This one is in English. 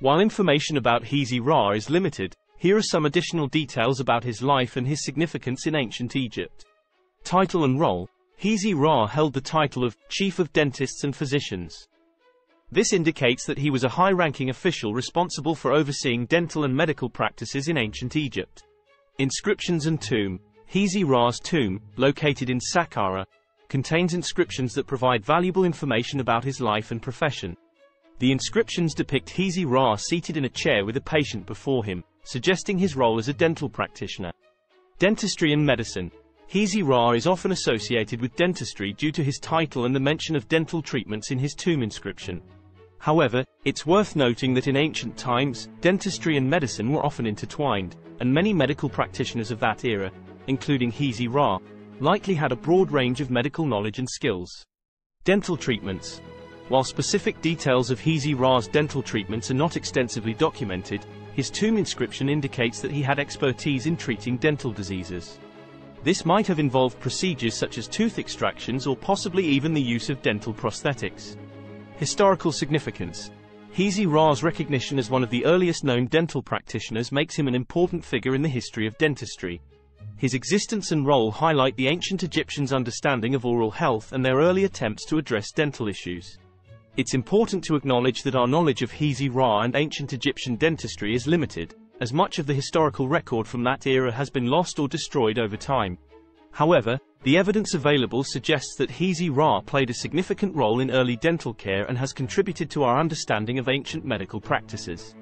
While information about Hesy Ra is limited, here are some additional details about his life and his significance in ancient Egypt. Title and role. Hesy Ra held the title of Chief of Dentists and Physicians. This indicates that he was a high-ranking official responsible for overseeing dental and medical practices in ancient Egypt. Inscriptions and tomb. Hesy Ra's tomb, located in Saqqara, contains inscriptions that provide valuable information about his life and profession. The inscriptions depict Hesy Ra seated in a chair with a patient before him, suggesting his role as a dental practitioner. Dentistry and medicine. Hesy Ra is often associated with dentistry due to his title and the mention of dental treatments in his tomb inscription. However, it's worth noting that in ancient times, dentistry and medicine were often intertwined, and many medical practitioners of that era, including Hesy Ra, likely had a broad range of medical knowledge and skills. Dental treatments. While specific details of Hesy Ra's dental treatments are not extensively documented, his tomb inscription indicates that he had expertise in treating dental diseases. This might have involved procedures such as tooth extractions or possibly even the use of dental prosthetics. Historical significance. Hesy Ra's recognition as one of the earliest known dental practitioners makes him an important figure in the history of dentistry. His existence and role highlight the ancient Egyptians' understanding of oral health and their early attempts to address dental issues. It's important to acknowledge that our knowledge of Hesy Ra and ancient Egyptian dentistry is limited, as much of the historical record from that era has been lost or destroyed over time. However, the evidence available suggests that Hesy Ra played a significant role in early dental care and has contributed to our understanding of ancient medical practices.